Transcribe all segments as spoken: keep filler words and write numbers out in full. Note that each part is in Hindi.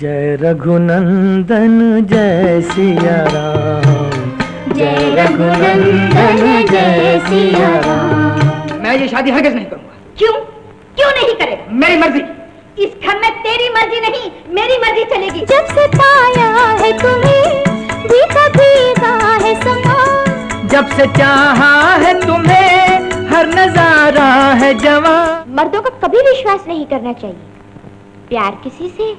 जय रघुनंदन जय सिया राम, जय रघुनंदन जय सिया राम। मैं ये शादी हरगिज़ नहीं करूँगा। क्यों? क्यों नहीं करेगा? मेरी मर्जी। इस घर में तेरी मर्जी नहीं, मेरी मर्जी चलेगी। जब से पाया है तुम्हें बीता बीता है समा, जब से चाहा है तुम्हें हर नजारा है जवा। मर्दों का कभी विश्वास नहीं करना चाहिए, प्यार किसी से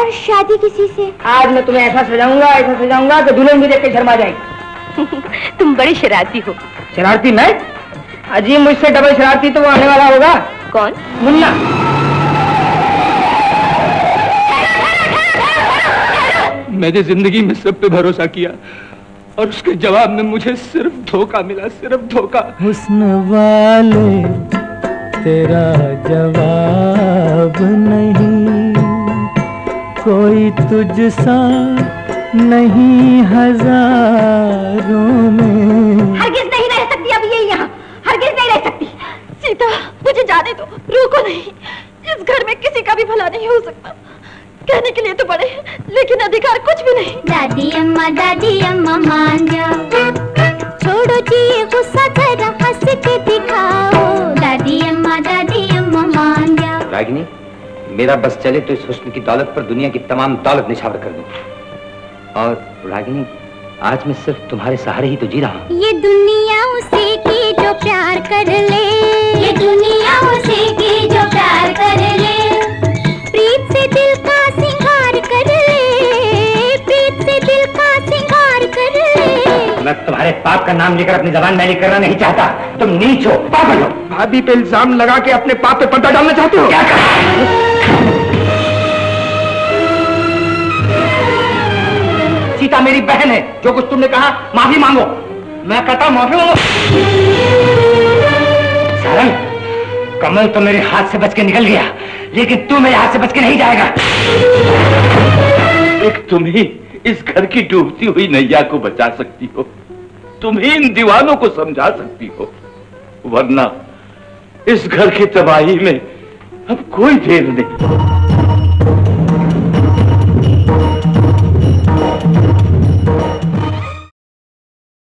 और शादी किसी से। आज मैं तुम्हें ऐसा सजाऊंगा, ऐसा सजाऊंगा कि दुल्हन भी देख के शर्मा जाएगी। तुम बड़े शरारती हो। शरारती मैं? अजी मुझसे डबल शरारती तो वो आने वाला होगा। कौन? मुन्ना। मैंने जिंदगी में सब पे भरोसा किया और उसके जवाब में मुझे सिर्फ धोखा मिला, सिर्फ धोखा। हुस्न वाले तेरा जवाब नहीं, कोई तुझसा नहीं हजारों में। हरगिज नहीं रह सकती अब ये यहाँ, हरगिज नहीं रह सकती। सीता मुझे जाने दो, रुको नहीं। इस घर में किसी का भी भला नहीं हो सकता। कहने के लिए तो बड़े लेकिन अधिकार कुछ भी नहीं। दादी अम्मा, दादी अम्मा मान जाओ, छोड़ो जी गुस्सा जरा हंस के दिखाओ। दादी अम्मा, दादी अम्मा मान जाओ। रागिनी, मेरा बस चले तो इस हुस्न की दौलत पर दुनिया की तमाम दौलत निछावर कर दूं। और रागिनी, आज मैं सिर्फ तुम्हारे सहारे ही तो जी रहा हूँ। ये दुनिया उसे की जो प्यार कर ले, ये दुनिया उसे की जो प्यार कर ले। प्रीत से दिल का सिंगार कर ले, प्रीत से दिल का सिंगार कर ले। मैं तुम्हारे पाप का नाम लेकर अपनी जबान मैली करना नहीं चाहता। तुम नीच हो, पागल हो। भाभी पे इल्जाम लगा के अपने पाप पे पर्दा डालना चाहते हो क्या? सीता मेरी बहन है, जो कुछ तुमने कहा माफी मांगो। मैं कहता माफी मांगो। सरन, कमल तो मेरे हाथ से बच के निकल गया, लेकिन तू मेरे हाथ से बच के नहीं जाएगा। एक तुम ही इस घर की डूबती हुई नैया को बचा सकती हो, तुम ही इन दीवानों को समझा सकती हो, वरना इस घर की तबाही में अब कोई देर नहीं।